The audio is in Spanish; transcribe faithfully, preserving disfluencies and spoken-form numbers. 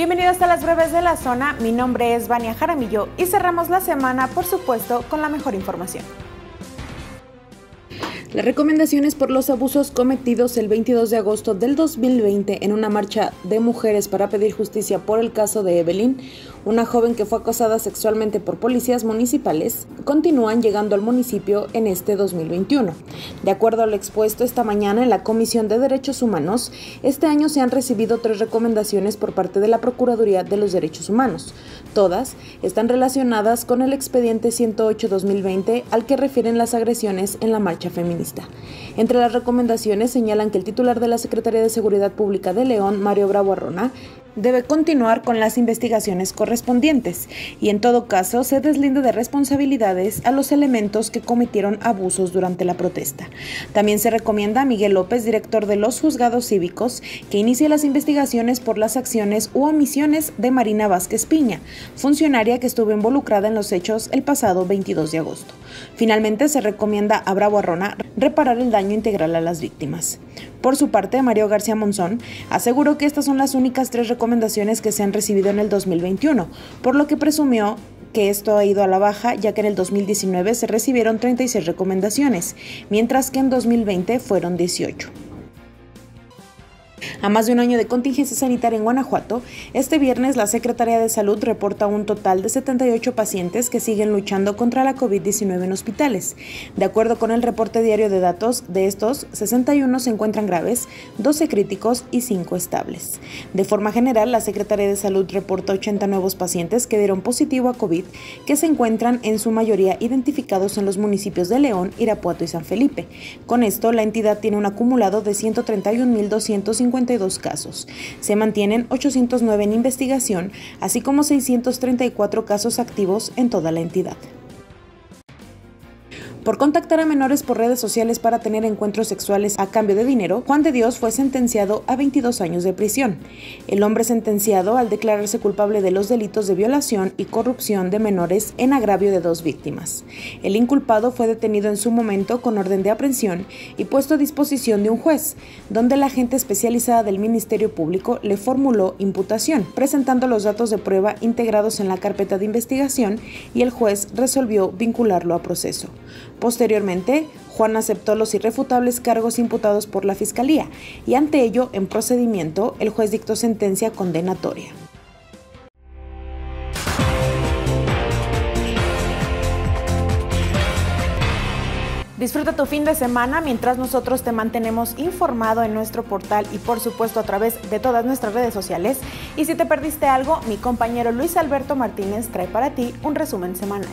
Bienvenidos a las breves de la zona, mi nombre es Vania Jaramillo y cerramos la semana, por supuesto, con la mejor información. Las recomendaciones por los abusos cometidos el veintidós de agosto del dos mil veinte en una marcha de mujeres para pedir justicia por el caso de Evelyn, una joven que fue acosada sexualmente por policías municipales, continúan llegando al municipio en este dos mil veintiuno. De acuerdo a lo expuesto esta mañana en la Comisión de Derechos Humanos, este año se han recibido tres recomendaciones por parte de la Procuraduría de los Derechos Humanos. Todas están relacionadas con el expediente ciento ocho barra dos mil veinte al que refieren las agresiones en la marcha feminista. Entre las recomendaciones señalan que el titular de la Secretaría de Seguridad Pública de León, Mario Bravo Arrona, debe continuar con las investigaciones correspondientes y en todo caso se deslinde de responsabilidades a los elementos que cometieron abusos durante la protesta. También se recomienda a Miguel López, director de los juzgados cívicos, que inicie las investigaciones por las acciones u omisiones de Marina Vázquez Piña, funcionaria que estuvo involucrada en los hechos el pasado veintidós de agosto. Finalmente se recomienda a Bravo Arrona reparar el daño integral a las víctimas. Por su parte, Mario García Monzón aseguró que estas son las únicas tres recomendaciones que se han recibido en el dos mil veintiuno, por lo que presumió que esto ha ido a la baja, ya que en el dos mil diecinueve se recibieron treinta y seis recomendaciones, mientras que en dos mil veinte fueron dieciocho. A más de un año de contingencia sanitaria en Guanajuato, este viernes la Secretaría de Salud reporta un total de setenta y ocho pacientes que siguen luchando contra la COVID diecinueve en hospitales. De acuerdo con el reporte diario de datos, de estos, sesenta y uno se encuentran graves, doce críticos y cinco estables. De forma general, la Secretaría de Salud reporta ochenta nuevos pacientes que dieron positivo a COVID, que se encuentran en su mayoría identificados en los municipios de León, Irapuato y San Felipe. Con esto, la entidad tiene un acumulado de ciento treinta y un mil doscientos cincuenta y dos casos. Se mantienen ochocientos nueve en investigación, así como seiscientos treinta y cuatro casos activos en toda la entidad. Por contactar a menores por redes sociales para tener encuentros sexuales a cambio de dinero, Juan de Dios fue sentenciado a veintidós años de prisión. El hombre sentenciado al declararse culpable de los delitos de violación y corrupción de menores en agravio de dos víctimas. El inculpado fue detenido en su momento con orden de aprehensión y puesto a disposición de un juez, donde la agente especializada del Ministerio Público le formuló imputación, presentando los datos de prueba integrados en la carpeta de investigación y el juez resolvió vincularlo a proceso. Posteriormente, Juan aceptó los irrefutables cargos imputados por la Fiscalía y ante ello, en procedimiento, el juez dictó sentencia condenatoria. Disfruta tu fin de semana mientras nosotros te mantenemos informado en nuestro portal y por supuesto a través de todas nuestras redes sociales. Y si te perdiste algo, mi compañero Luis Alberto Martínez trae para ti un resumen semanal.